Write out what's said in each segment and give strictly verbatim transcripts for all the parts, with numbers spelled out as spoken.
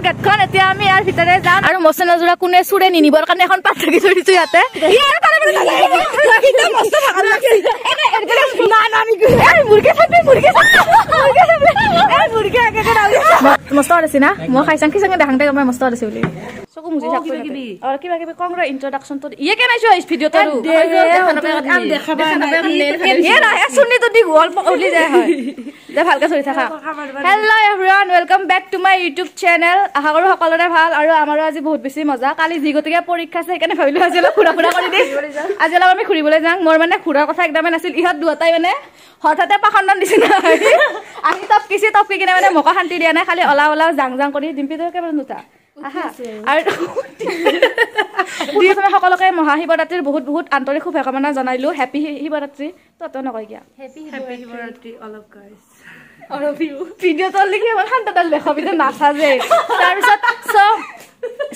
Hello everyone, welcome back to my YouTube channel. Ahagor hokolore bhal aru amaro aji bahut beshi moja. Kali jigotiya porikha ase ekane phabilu aji la khura khura kori dis. Aji la ami khuribole jang. Mor mane khura kotha ekdam nasil. Ihat duatai mane hotate pakhandan disina. Ami top kisi top ki kine mane moka shanti dia na khali ola ola jang jang kori dimpi to kemon nuta. Aha. Aru dia same hokoloke moha hibaratri bahut bahut antorik shubhakamana janailu. Happy hibaratri. To to nokoi kya. Happy hibaratri all of guys. Orang view video tuh lagi emang kan tadal deh, video nasa deh. Tapi so so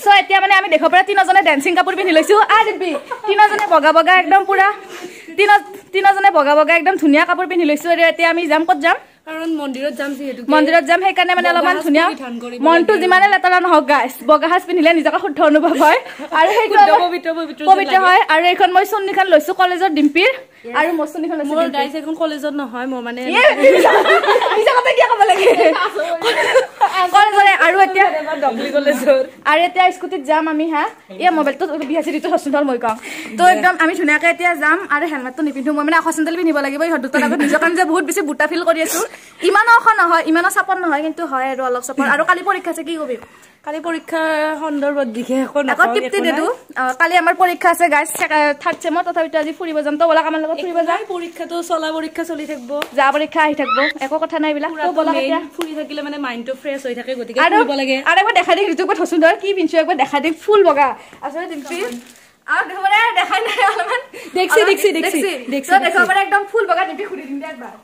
so itu yang mana kami dekho pernah tiga orang dancing kapur pun hilang sih. Ada bi tiga orang boga-boga, ekdom pura tiga tiga orang boga-boga, ekdom dunia kapur pun hilang sih. Itu yang kami jam kot jam. Karena mondirot jam sih itu. Mondirot jam hei karena mana laman dunia. Montu di mana lataran hoga, boga has pun hilang. Nizaka hut thonu bagai. Ada hei kalau bobito bobito bobito hoy. Ada ekon mau sunni kan loisu college or dimpir. Ada mau sunni kan loisu. Mau guys ekon college or no hoy mau mana. Bisa kata dia kamu lagi. Kalau soalnya aru aja. Aru aja iskuti jam kami ha. Iya mobil tuh biasa itu hospital mau ikang. Tuh ekdom kami punya kayak tiap jam. Aru helmet tuh nipindu. Mau mana hospital lebih nipal lagi. Boy harus tuh aku misalkan saya buat bisa buta feel kori itu. Imana aku nah, imana support nah, gitu ha. Aru alaf support. Aru kali porikha segi gobi. Kali porikha Honda buat dikeh. Aku tip tip itu. Kali amar porikha se guys. Third sem atau tapi tadi furi bazam tuh. Bola kamu lagu furi bazam. Porikha tuh soal porikha solih takbo. Jauh porikha hit takbo. Aku kata নাই বিলা তো বলা হয় ফুলি থাকিলে মানে mind তো fresh হৈ থাকে গতিকে ফুলিব লাগে আরে একবার দেখা দেখ ঋতুক সুন্দর কি বিনছো একবার দেখা দেখ ফুল বগা আসলে দিমপি আর ধরে দেখা নাই আলমান দেখছি দেখছি দেখছি দেখছ দেখো বড় একদম ফুল বগা দিমপি খুঁড়ি দিন একবার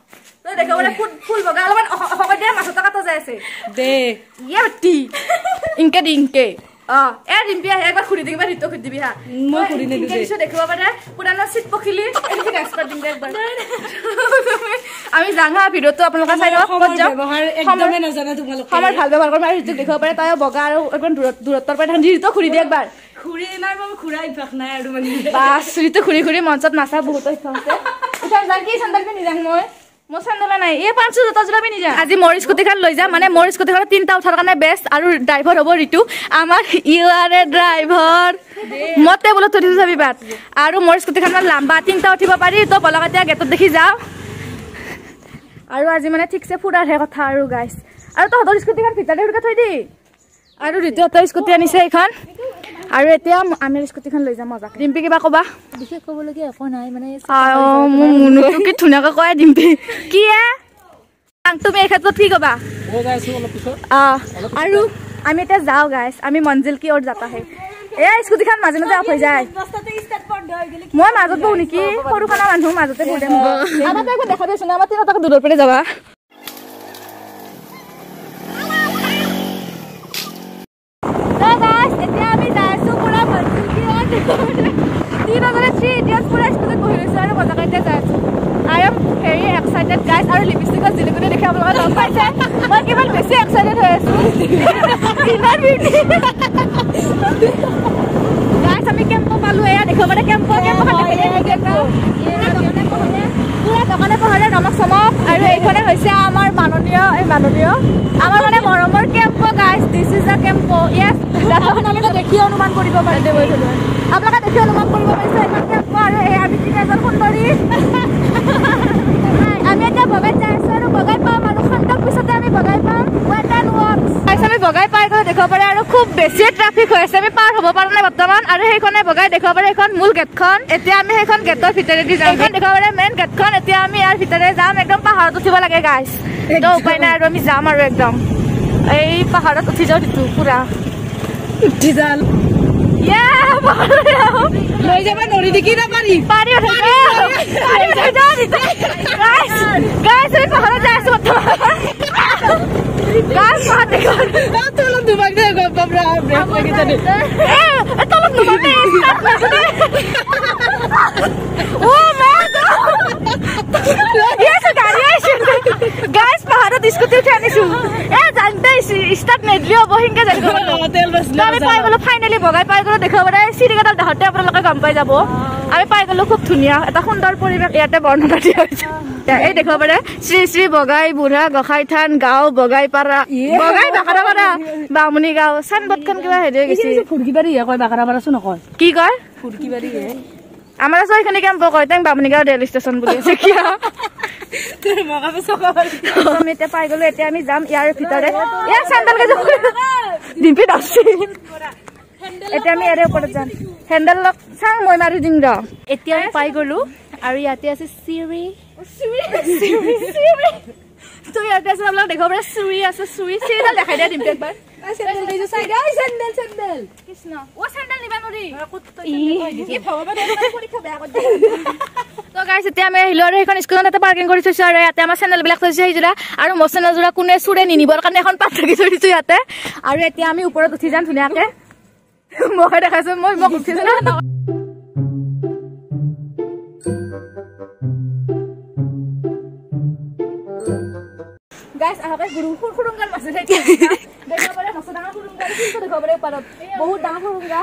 তো দেখো বড় ফুল ফুল বগা আলমান হবে দে মাছ টাকা তো যায়ছে দে ইয়া টি ইনকে দিনকে আ এ দিমপি একবার খুঁড়ি দিবা ঋতুক দিবি হ্যাঁ মই খুঁড়ি নে দিছি দেখছো দেখো বড় পুরানো সিট পখিলি এদিকে এক্সপার্ট দিন একবার আমি জানা ভিডিওটো আপোনালোক চাই লওক কত যাম একদমে নাজানা তোমালোক আমাৰ ভাল ব্যৱহাৰ কৰি আৰু দেখিব পাৰে তাই বগা আৰু একদম দূৰত্বৰ পৰা ধান দিটো খুৰি দি একবাৰ খুৰি নাই মই খুৰাই ভাগ নাই আৰু মানে বাস ৰিটো খুৰি খুৰি মঞ্চত নাচা বহুত ইচ্ছা আছে উঠাই যাই কি সন্ধান পিনি যাম মই মই সন্ধান নাই এই পাঁচ জোতা জোৰা পিনি যাম আজি মৰিছ কোটিখান লৈ যাম মানে মৰিছ কোটিখান তিনটা উঠাৰ কাৰণে বেষ্ট আৰু ড্ৰাইভাৰ হ'ব ৰিটো আমাৰ ইউ আৰ এ ড্ৰাইভাৰ মতে বল তৰি যাবি বাত আৰু মৰিছ কোটিখান লম্বা তিনটা উঠিব পাৰি তো বলকাতিয়া গেটত দেখি যাও আৰু আজি মানে ঠিকছে ফুৰাৰ হে কথা আৰু গাইস আৰু তো হদৰ স্কুটি খন ভিতৰতে উঠা থৈ দি আৰু ৰিতু হতৰ স্কুটি আনিছে এখন আৰু এতিয়া আমি স্কুটি খন লৈ যাম মজা ডিম্পি কিবা কবা বিশেষ কবলৈ কি একো নাই মানে আও মুনু তো কি ধুনাকা কয় ডিম্পি কি এ তুমি এই ক্ষেত্ৰত কি কবা ও গাইস অলপ পিছত আ আৰু আমি এতিয়া যাও গাইস আমি মঞ্জিল কি ওৰ যাতা হে এ স্কুটি খন মাজে মাজে আপ হৈ যায় মই মাজত বউ নেকি সৰু কানা মানুহ মাজতে বউ দেম আবা তাইক দেখা দেছ না মাতি তাক দূৰৰ পৰা যাবা তো গাইস এতিয়া আমি যাইছো পুৰা মঞ্জিল কি অন তিন বজাত থ্রি ইডিয়টস পুৰা স্কুটি বহিছো আৰু মজা কাটে যাইছো I am very excited guys আৰু লিপষ্টিক জিলিকনি দেখি আপোনালোকে লগ পাইছে মই কিমান বেছি এক্সাইটেড হৈ আছো কিমান বিউটি गाइस हमें कैंपो पालू है देखो बड़ा कैंपो कैंपो खाते हैं देखो ये दकाने पहले पूरा दकाने पहले नमक समक আৰু এইখনে হৈছে আমাৰ মাননীয় এই মাননীয় আমাৰ মানে মৰমৰ camp guys this is a camp yes দাখন আমি দেখি অনুমান কৰিব পাৰে দেবই হলো আপোনালোকে দেখি অনুমান কৰিব পাৰিছে এখন কেম্প আৰু এই আমি কি নজৰ ফোন কৰি আমি এটা ভবে চাইছো আৰু বগাই পাম আৰু খন্তৰ পিছতে আমি বগাই পাম ওয়াট এন্ড ওয়াক্স গাইস আমি বগাই পাই গৈ দেখো পাৰে আৰু খুব বেছি ট্ৰাফিক হৈ আছে আমি পাৰ হ'ব পৰা নাই বৰ্তমান আৰু সেইখনে বগাই দেখো পাৰে এখন মূল গেটখন এতিয়া আমি সেইখন গেটৰ ভিতৰে দি যাম দেখো পাৰে মেইন গেটখন এতিয়া আমি ইয়াৰ ভিতৰে যাম একদম পাহাৰত উঠিব লাগে গাইস তো উপায় নাই আৰু আমি যাম আৰু একদম এই পাহাৰত উঠি যাওঁ দিছো পুৰা উঠি যাম ইয়া লৈ যাব নৰি দেখি না পাৰি পাৰি উঠি পাৰি উঠি যাওঁ দিছো গাইস গাইস আমি পাহাৰত যাই আছো গাইস পাহাৰত দেখো তো লম দুবাক দে বাবৰা ব্রেক লাগি জানি এ তো লম দুবাক দে ও মা গাইস পাহাৰত লগত ইস্কুটি উঠে আনিছো এ জানতে স্টার্ট নে দিও বহিনকে জানি তেল বাস না আমি পাই গলো ফাইনালি বগাই পাই গলো দেখা বড় সিরিগাদাল দহতে আপোনালোকে গম পাই যাব আমি পাই গলো খুব ধুনিয়া এটা সুন্দর পরিবেশ ইয়াতে বর্ণনা দিয়া হইছে এই দেখা বড় শ্রী শ্রী বগাই বুড়া গখাই থান গাঁও বগাই পাড়া বগাই বাখারাপাড়া বামুনি গাঁও সানবতখন কিবা হেরে গেছি ফুরকিবাড়ি হে কয় বাখারাপাড়া শুন কয় কি কয় ফুরকিবাড়ি হে আমরা সবাই এখানে কেমন কয় তাই বামুনি গাঁও রেল স্টেশন বলেছে কি Terus makan besok apa? Kami tiap pagi lalu tiap kami jam ya kita deh. Ya sandal kerja. Dimpi dasi. Tiap kami ada apa aja? Handle lock sang mau mari jing dong. Tiap pagi lalu, hari hati asis Siri. Siri, Siri, Siri. Tuh ya kita selalu lihat kalau Siri asis Siri Siri dah lihat dia dimpi apa? Sandal itu saya. Sandal, sandal. Kisno. Wah sandal ni baru ni. Aku tu. Ini bawa bawa dari mana? Kau di kafe aku tu. তো guys এতিয়া আমি হিলৰে এখন স্কুলতে parking কৰি থৈছো আৰু ইয়াতে আমাৰ চেনেল বিলাক থৈছো হিজৰা আৰু মছনা জৰা কোনে ছুৰে নি নিবৰ কাৰণে এখন পাত লাগি থৈছো ইয়াতে আৰু এতিয়া আমি ওপৰত উঠি যাম ধুনিয়াকে মই দেখাছো মই মই উঠি যাম গাইস আহক গুৰু খুৰুংগাৰ মাছ নাই দেখা পালে মছ ডাঙৰ খুৰুংগাৰ কিন্তু দেখা পালে পাৰত বহুত ডাঙৰ খুৰুংগা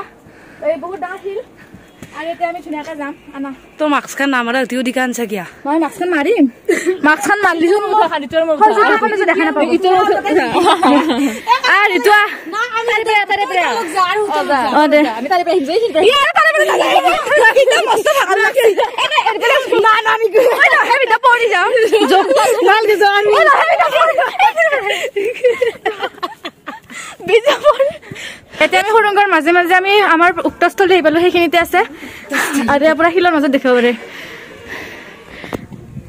এই বহুত ডাঙৰ hill Ayo teh kami cunnya kerjam, ana. Tuh makskan nama orang tiu dikan saja. Mau makskan mari, makskan mari tu mau. Kalau itu mau. Kalau itu mau sudah kena apa? Itu mau. Ah itu ah. Tari pria, tari pria. Oh deh. Kami tari pria hijau hijau. Iya tari pria tari pria. Kita mesti makan lagi. Eh eh eh. Nah nah ni. Ada heavy dapat ni jam. Jom. Mal kejaran. Ada heavy dapat. Bijapun. Ete ami horonggar maze maze ami amar uktastol ei palo hekinite ase are apura hilor maze dekhobare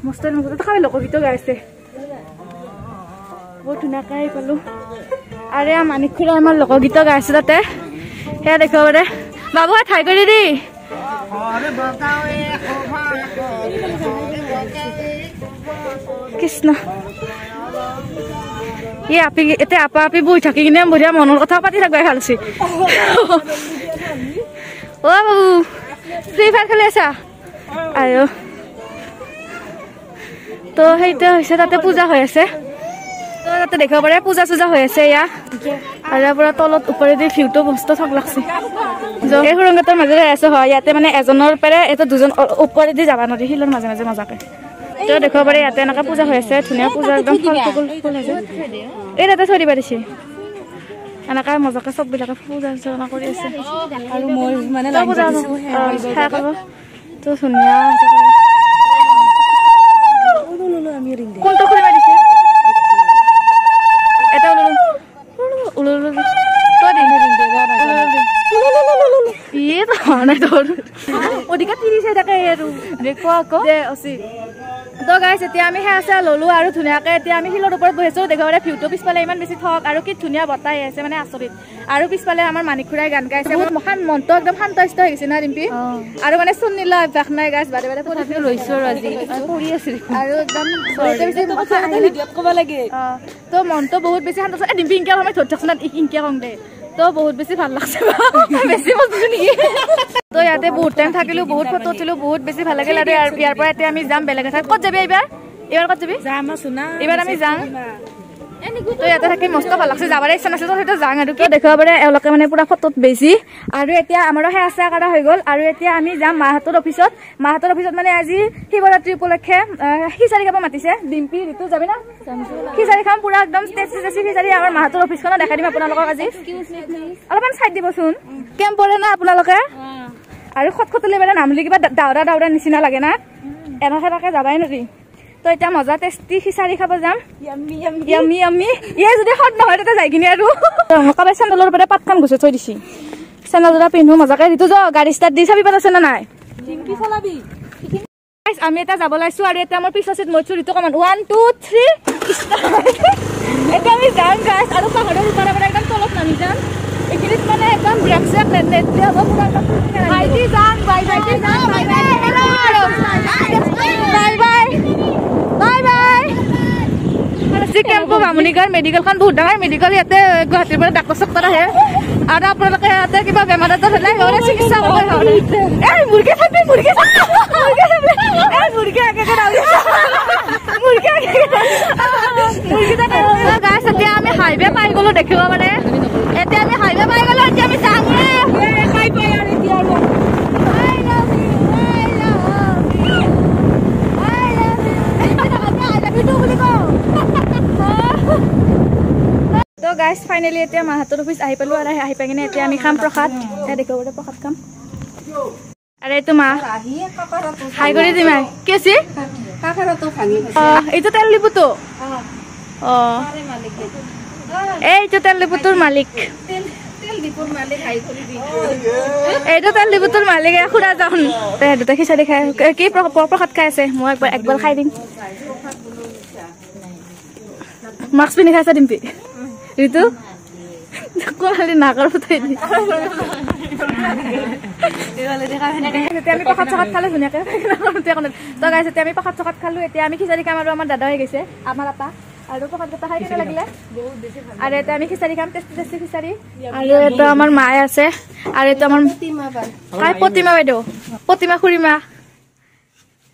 mostar mugota thakai lokor bito gaise botuna kai palo are amanik khura amar lokor bito gaise tate he dekhobare babu ha thai kori di are batao e khoba ko krishna Iya, api itu apa api bu, cakik ini ambil dia mau nol kata apa tidak gaya hal sih. Wah bu, free fire kali ya? Ayo, tuh itu saya tadi puja hoya sih. Tuh tadi deh kabar ya puja puja hoya sih ya. Ada pura tolot upar itu view tuh bos tuh sangat sih. Jom, eh kurang kata masalah esok hoya, tapi mana esok nol pera itu tujuan upar itu zaman hari hilang macam macam macam apa. তো দেখো পরে ইয়াতে নাকা পূজা হয়েছে ধুনিয়া পূজা একদম ফলফুল ফুল আছে এটাতে ছড়ি পারিছে আনাকা মজাকে সব বিলাকে পূজা আচরণ কৰি আছে আৰু মই মানে লাগি গৈছো হ্যাঁ কব তো ধুনিয়া ওনো ওনো আমি ৰিং দে কোনটো কৰি পারিছে এটা ওনো ওনো ওনো তো ৰিং ৰিং দে না ইয়ে না তোৰ ওদিকে তিরিশ টাকা এৰু দেখো আকো দে অসি তো গাইস এতিয়া আমি হে আছে ললো আৰু ধুনিয়াকে এতিয়া আমি হিলৰ ওপৰত বহিছো দেখাৰে ফিউটো পিছপালে ইমান বেছি ঠক আৰু কি ধুনিয়া বতাই আছে মানে আচৰিত আৰু পিছপালে আমাৰ মানিকুৰাই গান গাইছে বহুত মহান মন্ত একদম শান্তষ্ট হৈ গৈছে না ৰিম্পি আৰু মানে শুনিলা অভ্যাস নাই গাইস বাৰে বাৰে পঢ়ি লৈছো আজি পঢ়ি আছিল আৰু একদম বহুত বেছি ভিডিঅ'ত ক'ব লাগে তো মন্ত বহুত বেছি শান্ত আছে ৰিম্পি ইংকা সময় ধৰি থাকছনা ইংকা কম দে তো বহুত বেছি ভাল লাগছে বেছি মজা নেকি তো ইয়াতে বহুত টাইম থাকিলো বহুত ফটো উঠিলো বহুত বেছি ভাল লাগিল আৰু ইয়াৰ পৰা এতিয়া আমি যাম বেলেগ কথা ক'ত যাবি এবাৰ এবাৰ ক'ত যাবি যাম শুনা এবাৰ আমি যাম এনে তো ইয়াতে থাকি মস্ত ভাল লাগছে যাবাৰ ইচ্ছা নাছিল তো সেটা যাম আৰু কি দেখাবাৰে এওঁলোকে মানে পুৰা ফটোত বেছি আৰু এতিয়া আমাৰ হে আশা কৰা হৈ গল আৰু এতিয়া আমি যাম মাহাতৰ অফিচত মাহাতৰ অফিচত মানে আজি শিৱৰাত্ৰি উপলক্ষে খিচাৰি খাব মাতিছে ডিম্পি ঋতু যাবি না খিচাৰি খাম পুৰা একদম ষ্টেজ ষ্টেজ খিচাৰি আমাৰ মাহাতৰ অফিচখন দেখা দিম আপোনালোকক আজি অলপমান চাই দিবচোন কেম পৰে না আপোনালোকে আৰু খটখটলে মানে নামলি কিবা দাউৰা দাউৰা নিচিনা লাগে না এনেহে থাকে যাবাই নেকি তো এটা মজা টেষ্টি খিচাৰি খাব যাম ইয়ামি ইয়ামি ইয়ামি ইয়ে যদি হট নহয় তেতে যাই কিনে আৰু কাবাই চেণ্ডেলৰ পৰা পাতখান গুছে থৈ দিছি চেণ্ডেলজোৰা পিন্ধো মজাকে ঋতু য গাড়ী ষ্টাৰ্ট দি চাবি পাৰছে না নাই ডিম্পি চলাবি আমি এটা যাব লাইছো আৰু এটা আমাৰ পিছ আছে মইছো ঋতু কমান এক দুই তিনি এটা আমি যাম গাইছ আৰু পাহাৰৰ ওপৰৰ পৰা একদম তলত নামি যাম একিৰিত মানে একদম ব্ৰেক চেক লেট লেট দিয়া হ'ব পুৰা বাইটি যাম বাই বাইটি যাম bye bye bye bye bye हरसी कैंप को बामुनीगर मेडिकल खान बहुत डांगर मेडिकल याते गुवाहाटी पर डॉक्टर सकता है और आप लोग के याते कि बाबा हमारा तो है और चिकित्सा हो रहा है ए मुर्गे फटे मुर्गे मुर्गे ए मुर्गे आगे कर आओ मुर्गे मुर्गे So guys, finally etia mahatur office ahi palu are ahi pangene etia ami kham prakhat eta dekho bode prakhat kham are etu ma ahi kakara tu hai gori dima kesi kakara tu phangi ah etu tel lipu to oh are malik ei etu tel lipu tur malik tel tel dipur malik hai gori di etu tel lipu tur malik khura jaun te etu ta khisa dekhai ki prakhat khai ase mo ekbar ekbar khai din max pini khasa dimpi itu kok kali nakar tuh ini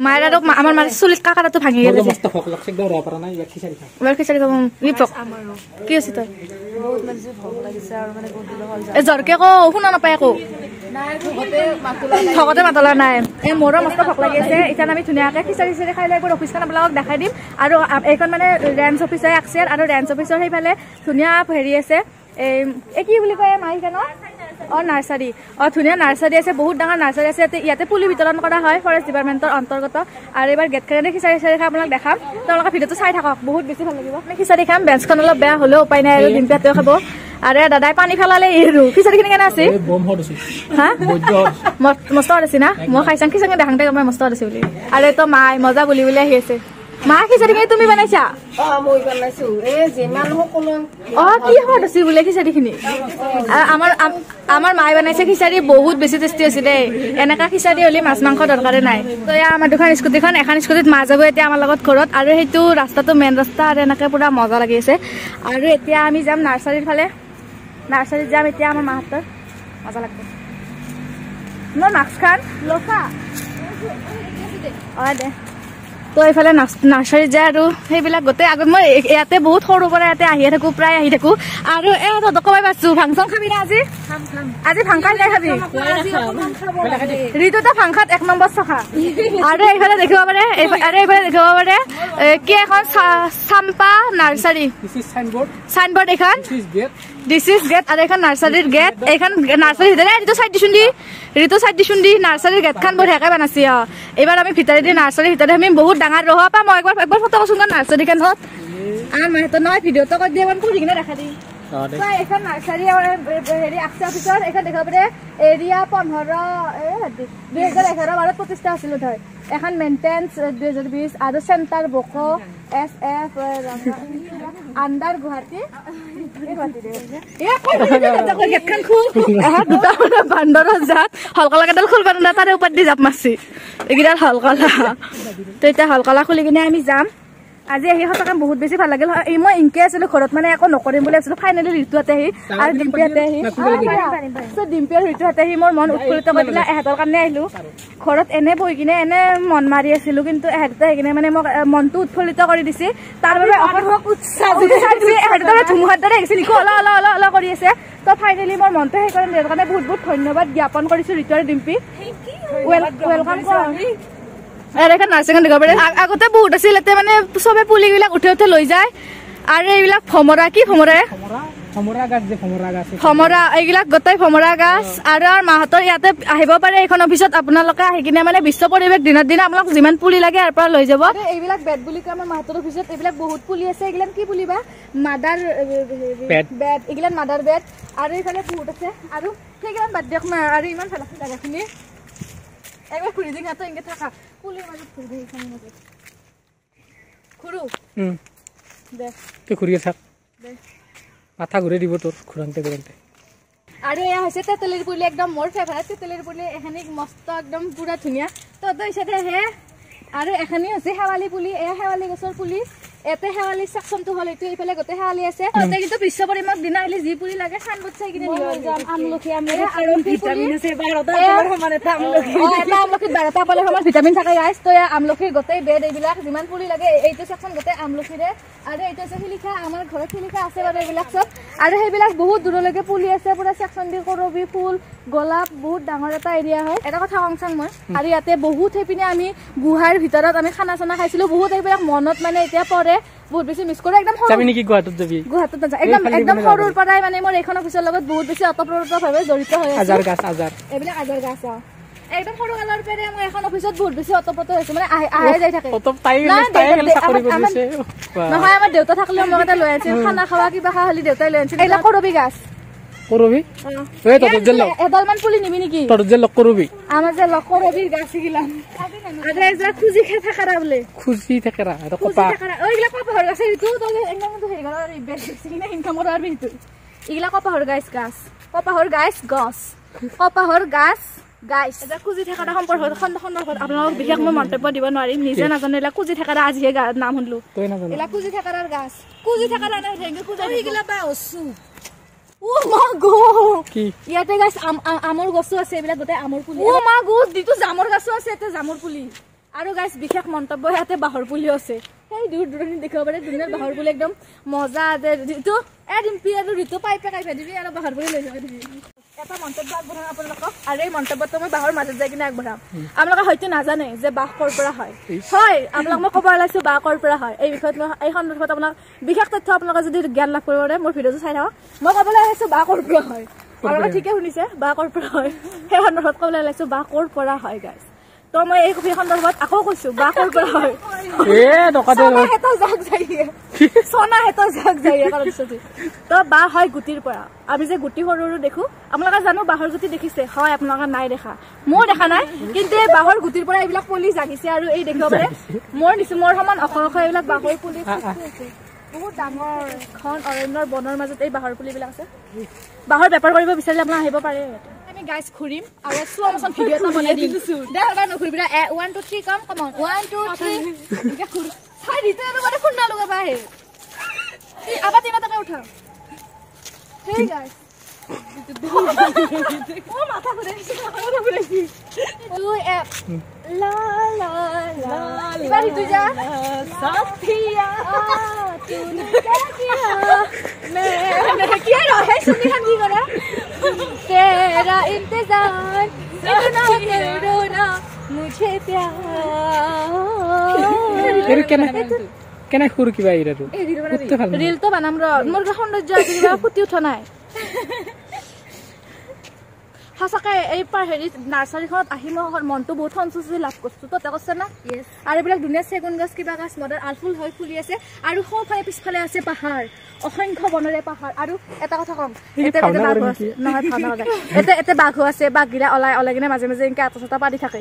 Maera dok ma amar sulit kakak tuh panggil gitu. Mas tokok lok sik dora parana ya kisari. Wer kisari kamu ngipok. Ki sih tuh. Eh jor ke ko huna na pae ko. Thokote matala nai. Eh moro mas tokok lagi se itan ami dhuniake kisari sire khai lai ko office kana blog dekhai dim aru ekon mane dance officer aksher aru dance officer hei phale dhunia pheri ase eh ki buli koy mai kana অ nursery অ ধুনিয়া nursery আছে বহুত ডাঙৰ nursery আছে ইয়াতে পুলি বিতৰণ কৰা হয় ফৰেষ্ট ডিপাৰ্টমেণ্টৰ অন্তৰ্গত আৰু এবাৰ গেট খানে খিচাৰি চাৰি খাম আপোনাক দেখাম আপোনালোকে ভিডিওটো চাই থাকক বহুত বেছি ভাল লাগিব আমি খিচাৰি খাম বেঞ্চখন অলপ বেয়া হ'লেও উপায় নাই আৰু দিন পেটে খাব আৰু দাদাই পানী ফেলালে এৰু খিচাৰি কিনে কেনে আছে বম হৰ আছে হা মস্ত আছে না মই খাইছাং খিচাৰি দেখাংতে মই মস্ত আছে বুলি আৰু তো মাই মজা বুলি বুলি আহি আছে মা খিচাৰি কি তুমি বনাইছা অ মই বনাইছো এ জিমান হকল অ কি হৰছি বুলে খিচাৰি খিনি আমাৰ আমাৰ মাই বনাইছে খিচাৰি বহুত বেছি টেষ্টি আছিল এনেকা খিচাৰি হলি মাছ মাংস দৰকাৰে নাই তো ইয়া আমাৰ দুখন স্কুটিখন এখন স্কুটিত মা যাব এতিয়া আমাৰ লগত ঘৰত আৰু হেতু ৰাস্তাটো মেন ৰাস্তা আৰু এনেকা পুৰা মজা লাগি আছে আৰু এতিয়া আমি যাম নাৰ্সাৰীৰ ফালে নাৰ্সাৰীত যাম এতিয়া আমাৰ মাহতৰ মজা লাগিব ন মাছ খান লোকা অ দে তো এইফালে নাৰ্চাৰীত যায় আৰু সেইবিলাক গোটেই আগত মই ইয়াতে বহুত সৰুৰ পৰা ইয়াতে আহি থাকো প্ৰায় আহি থাকো আৰু এ দকবাই পাইছো ভাংচং খাবি না আজি আজি ভাংকাই নাই খাবি ঋতুটা ভাংখাত এক নম্বৰ চখা আৰু এইফালে দেখিব পাৰে আৰু এইফালে দেখিব পাৰে কি এখন চাম্পা নাৰ্চাৰী চাইনবোৰ্ড এখন দিছ ইজ গেট আৰু এখন নাৰ্চাৰীৰ গেট এইখন নাৰ্চাৰী ঋতু চাইড দিছোন দি ঋতু চাইড দিছোন দি নাৰ্চাৰীৰ গেটখন বঢ়িয়াকৈ বনাইছে অ এইবাৰ আমি ভিতৰে দি নাৰ্চাৰীৰ ভিতৰে আমি বহুত ডাঙৰ ৰহা পা মই একবাৰ একবাৰ ফটো কচোন নাৰ্চাৰীখন হত আৰু মই তো নাই ভিডিঅ'টো কৰি দিয়ে কৰি কিনে দেখা দি তো এইখন নাৰ্চাৰী হেৰি আচ্ছা পিছৰ এইখন দেখাব পাৰে এৰিয়া পোন্ধৰ এ দুই হাজাৰ এঘাৰ মানত প্ৰতিষ্ঠা আছিল ধৰ এখন মেইনটেন্স দুই হাজাৰ বিশ আৰু চেণ্টাৰ বকো এছ এফ আন্ডাৰ গুৱাহাটী বান্দৰৰ জাত হলকলা কেইডাল খুলবা না তাৰে ওপৰত দি জাপ মাৰছি এইকেইডাল হলকলা তো এতিয়া হলকলা খুলি কিনে আমি যাম আজি আহি সঁচাকে বহুত বেছি ভাল লাগিল এই মই ইংকে আছিলো ঘৰত মানে একো নকৰিম বুলি আছিলো ফাইনেলি ঋতুহাতে আহি আৰু ডিম্পিয়াতে আহি ডিম্পিয়াৰ ঋতুহাতে আহি মোৰ মন উৎফুল্লিত কৰি দিলে এহেঁতৰ কাৰণে আহিলো ঘৰত এনে বহি কিনে এনে মন মাৰি আছিলো কিন্তু এহেঁতে আহি কিনে মানে মোক মনটো উৎফুল্লিত কৰি দিছে তাৰ বাবে ধুমুহাৰ দৰে আহিছিল অল কৰি আছে তো ফাইনেলি মোৰ মনটো সেই কাৰণে নিজৰ কাৰণে বহুত বহুত ধন্যবাদ জ্ঞাপন কৰিছো ঋতু আৰু ডিম্পি ৱেলকাম আৰু এখন নাৰ্চিং দেখাব পাৰে আগতে বহুত আছিল এতে মানে চবে পুলিবিলাক উঠে উঠে লৈ যায় আৰু এইবিলাক ভমৰা কি ভমৰা ভমৰা এইবিলাক গোটাই ভমৰা গাছ আৰু আৰু মাহঁতৰ ইয়াতে আহিব পাৰে এইখন অফিচত আপোনালোকে আহি কিনে মানে বিশ্ব পৰিৱেশ দিনৰ দিনা আপোনাক যিমান পুলি লাগে ইয়াৰ পৰা লৈ যাব এইবিলাক বেট বুলি কয় আমাৰ মাহঁতৰ অফিচত এইবিলাক বহুত পুলি আছে এইগিলান কি পুলি বা মাদাৰ বেট এইগিলান মাদাৰ বেট আৰু এইফালে বহুত আছে আৰু সেইগিলান বাদ দিয়ক মা আৰু ইমান ভাল আছে জাগাখিনি একবার ঘুরি দিন হাতে ইংকে থাকা কুলি মানে ঘুরি এখানে মধ্যে ঘুরু হুম দে কে ঘুরিয়ে থাক দে মাথা ঘুরে দিব তোর ঘুরানতে ঘুরানতে আরে ইয়া হইছে তেতলের পুলি একদম মোর ফেভারিট তেতলের পুলি এখানে মস্ত একদম পুরা ধুনিয়া তো দইছে হে আরে এখানে আছে হেওয়ালি পুলি এ হেওয়ালি গছৰ পুলি এতে হেৱালি সেকশন তো হল ইটো ইফালে গতে হেৱালি আছে ওতে কিন্তু বিশ্বপৰিমাক দিনা আইলে যি পুৰি লাগে খান বছাই কিনে নিও যাম আমলকি আমৰে আৰু ভিটামিন আছে বাৰটা আমাৰ মানে আমলকি এটা আমলকি বাৰটা পালে আমাৰ ভিটামিন থাকে গাইস তো আমলকি গতে বেড এইবিলাক যিমান পুৰি লাগে এইটো সেকশন গতে আমলকি ৰে আৰু এইটো আছে লিখা আমাৰ ঘৰত লিখা আছে বাৰু এইবিলাক সব আৰু সেইবিলাক বহুত দূৰলৈকে পুলি আছে পুৰা সেকশন দি কৰবি ফুল গোলাপ বহুত ডাঙৰ এটা এৰিয়া হয় এটা কথা অংশং মই আৰু ইয়াতে বহুত হেপিনে আমি গুহাৰ ভিতৰত আমি খানা চানা খাইছিলো বহুত এইবিলাক মনত মানে এতিয়া পৰে বহুত বেছি মিস কৰে একদম আমি নেকি গুহাটত যাবি গুহাটত না একদম একদম সৰুৰ পৰাই মানে মোৰ এখন অফিচৰ লগত বহুত বেছি অতপ্ৰতভাৱে জড়িত হৈ আছে হাজাৰ গাছ হাজাৰ এইবিলাক হাজাৰ গাছ একদম সৰু কালৰ পৰাই মই এখন অফিচত বহুত বেছি অতপ্ৰত হৈছে মানে আহে আহে যাই থাকে অতপ টাইম টাইম চাকৰি কৰিছে নহয় আমাৰ দেউতা থাকিলে মোক এটা লৈ আছিল খানা খাওয়া কিবা খা হলি দেউতাই লৈ আছিল এইলা কৰবি গাছ কৰবি এ তত জেল এডালমান পুলি নিবি নেকি তত জেল লক কৰবি আমাৰ যে লক কৰবি গাছ গিলাম আদে যা খুজি খে থাকারা বলে খুজি থাকারা এটা কপা ওইগলা কপা হল গাছ ইতু তো একদম তো হেৰি গলা বেছি না ইনকাম আর বিতু ইগলা কপা হল গাছ গাছ কপা হল গাছ গাছ কপা হল গাছ গাইস এটা কুজি থাকাটা সম্পৰ্ক খন্দ খন্দৰ আপোনাক বিশেষ মই মন্তব্য দিব নোৱাৰিম নিজে নাজানেলা কুজি থাকাটা আজিহে নাম হলু এলা কুজি থাকাৰাৰ গাছ কুজি থাকাৰা না হেগে কুজি হিগলা বাওসু ও মা গো কি ইয়াতে গাইস আমৰ গছ আছে এবিলা গতে আমৰ পুলি ও মা গো দিতু জামৰ গছ আছে এতে জামৰ পুলি আৰু গাইস বিশেষ মন্তব্য ইয়াতে বাহৰ পুলি আছে এই দূৰ দূৰণি দেখাবাৰে দুনিয়াৰ বাহৰ পুলি একদম মজা আছে দিতু এ দিম্পি আৰু ঋতু পাই পাই খাই দিবি আৰু বাহৰ পুলি লৈ যাবি এটা মন্তব্য আগবঢ়াম আপোনালোকক আৰু এই মন্তব্যটো মই বাহৰ মাজত যাই কিনে আগবঢ়াম আপোনালোকে হয়তো নাজানে যে বাহ কৰ পৰা হয় হয় আপোনালোক মই ক'ব ওলাইছো বাহ কৰ পৰা হয় এই বিষয়ত এই সন্দৰ্ভত আপোনাক বিশেষ তথ্য আপোনালোকে যদি জ্ঞান লাভ কৰিব পাৰে মোৰ ভিডিঅ'টো চাই থাকক মই ক'বলৈ আহিছো বাহ কৰ পৰা হয় আপোনালোকে ঠিকে শুনিছে বাহ কৰ পৰা হয় সেই সন্দৰ্ভত ক'বলৈ ওলাইছো বাহ কৰ পৰা হয় গাইজ তো মই এই কপি সন্দৰ্ভত আকৌ কৈছো বাহ কৰ পৰা হয় এ দকাতে এটা জাগ যায়ে সোনা এটা জাগ যায়ে কাৰণ সতি তো বাহ হয় গুটিৰ পৰা আমি যে গুটি হৰুৰু দেখো আপোনালোকে জানো বাহৰ গুটি দেখিছে হয় আপোনালোকে নাই দেখা মই দেখা নাই কিন্তু এই বাহৰ গুটিৰ পৰা এইবিলাক পুলি জাগিছে আৰু এই দেখিবৰে মোৰ নিচু মোৰ সমান অখৰখ এইবিলাক বাহৰ পুলি আছে বহুত ডাঙৰ খন অৰণ্যৰ বনৰ মাজত এই বাহৰ পুলিবিলাক আছে বাহৰ বেপাৰ কৰিব বিচাৰিলে আপোনালোকে আহিব পাৰে আমি গাইস খুৰিম আৰু সোৱামছন ভিডিওটো বনাই দিম দেখাবা নখুৰিবা এক দুই তিনি কম কম এক দুই তিনি কে খুৰি হাই ৰিতা এবারে খুন্না লগাবা হে এই আবা তিনা টাকা উঠা হে গাইস ও মাথা ঘুরে গেছে ঘুরে ঘুরে কি ও এফ লা লা লা এবারে দুজা সাথিয়া তুমি কে কিয়া মে মে কিero হে শুনি হাগি গরা तेरा इंतजार इतना करो ना मुझे प्यार फिर केना केना खुर की बाई रे रील तो बनाम र मोर सौंदर्य आदि बा फुटी उठना है हासाके ए पार हेरि नर्सरी खत आहिम मनটো বহুত সন্তুষ্টি লাভ কৰছো তো তেকছ না আৰু বিলাক দুনিয়া সেগুন গছ কিবা গছ মডাৰ আলফুল হৈ ফুলি আছে আৰু সফালে পিছফালে আছে পাহাৰ অসংখ্য বনৰে পাহাৰ আৰু এটা কথা কম এতে এটা বাঘ আছে নহয় থানা যায় এতে এতে বাঘ আছে বাঘিলা অলাই অলাইগিনে মাজে মাজে ইনকা আটাছটা পাৰি থাকে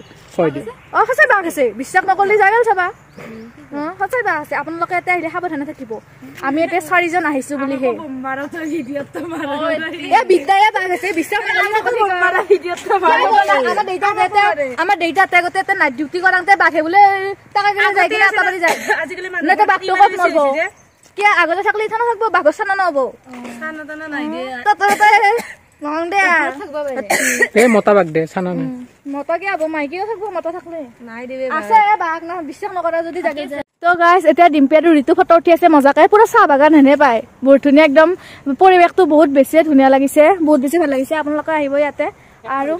অ সঁচা বাঘ আছে বিশ্বাস নকৰলি যায় গল চাবা অ সঁচা বাঘ আছে আপোনালোকে এতে আহিলে সাবধানে থাকিব আমি এতে চাৰিজন আহিছো বুলি হে মাৰতো ভিডিঅ' তো মাৰতো এ বিদ্যায়ে বাঘ আছে বিশ্বাস নকৰলি মারা ভিডিও তো ভালো না আমার ডেটা দেতে আমার ডেটা তেগতেতে নাইট ডিউটি করাতে বাঘে বলে টাকা গলে যায় কি আটা বাড়ি যায় আজকাল মানে না তো বাঘ তো মরব কে আগতে থাকলে থানা থাকবো বাঘ সানা না হবো সানা তো না নাই দে তো তো মং দে থাকবো এ মোটা বাঘ দে সানা না মোটা কি হবো মাইকি থাকবো মোটা থাকলে নাই দেবে আছে বাঘ না বিশ্বাস নকরা যদি জাগে যায় তো গাইস এটা ডিম্পি আৰু ঋতু ফটো উঠি আছে মজাকৈ পুরা চা বাগান হেনে পায় বহুত ধুনীয়া একদম পৰিৱেশটো বহুত বেছি ধুনীয়া লাগিছে বহুত বেছি ভাল লাগিছে আপোনালোকে আহিব ইয়াতে আৰু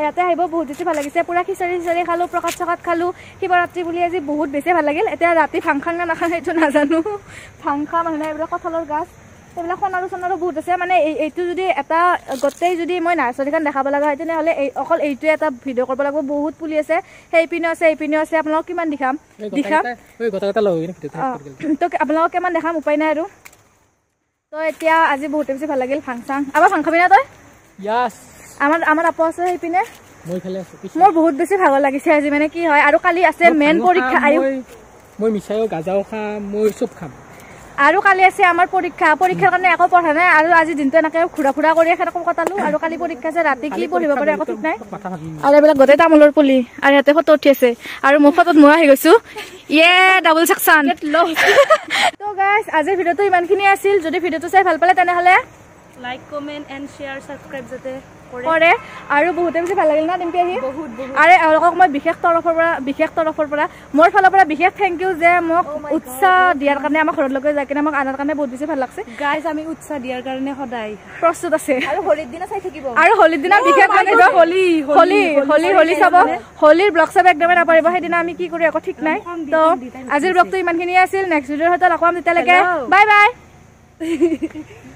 ইয়াতে আহিব বহুত বেছি ভাল লাগিছে পুরা খিচাৰি খিচাৰি খালো প্ৰকাশ চকাত খালো শিৱৰাত্ৰি বুলি আজি বহুত বেছি ভাল লাগিল এতিয়া ৰাতি ফাংখাং না নাখাং সেইটো নাজানো ফাংখা মানে এইবিলাক কঁঠালৰ গাছ এইবিলাক সোণাৰু সোণাৰু বহুত আছে মানে এইটো যদি এটা গোটেই যদি মই নাৰ্চাৰীখন দেখাব লগা হয় তেনেহ'লে অকল এইটোৱে এটা ভিডিঅ' কৰিব লাগিব বহুত পুলি আছে সেইপিনেও আছে এইপিনেও আছে আপোনালোক কিমান দেখাম দেখাম তো আপোনালোক কিমান দেখাম উপায় নাই আৰু তো এতিয়া আজি বহুত বেছি ভাল লাগিল ফাংচাং আবাৰ ফাং খাবি না তই আমাৰ আমাৰ আপু আছে সেইপিনে মই খালে আছো মোৰ বহুত বেছি ভাগৰ লাগিছে আজি মানে কি হয় আৰু কালি আছে মেন পৰীক্ষা আয়ো মই মিছাইও গাজাও খাম মই চব খাম Aru kali ese amar porikha porikha karne ekho porha na aru aji dinto enake khura khura kori ekhara kom kothalu aru kali porikha ase rati ki poriba pare ekho thik nai are bela gote tamolor poli are hate photo uthi ase aru mofatot moi ahi goisu ye double section to guys ajer video to iman khini asil jodi video to sai bhal pale tane hale like comment and share subscribe jate pore aru bohute beshi bhal lagil na dimpi ahi are alok moi bikhesh torofor pora bikhesh torofor pora mor phala pora bikhesh thank you je mok utsa diar karone amar khorot loge jakina mok anar karone bahut beshi bhal lagse guys ami utsa diar karone hodai prostut ase aru holir dina sai thakibo aru holir dina bikhesh thakibo holi holi holi holi sabo holir blog sab ekdom na paribo he dina ami ki kori ekho thik nai to ajir blog to iman khini asil next video hoto lakwam dita lage bye bye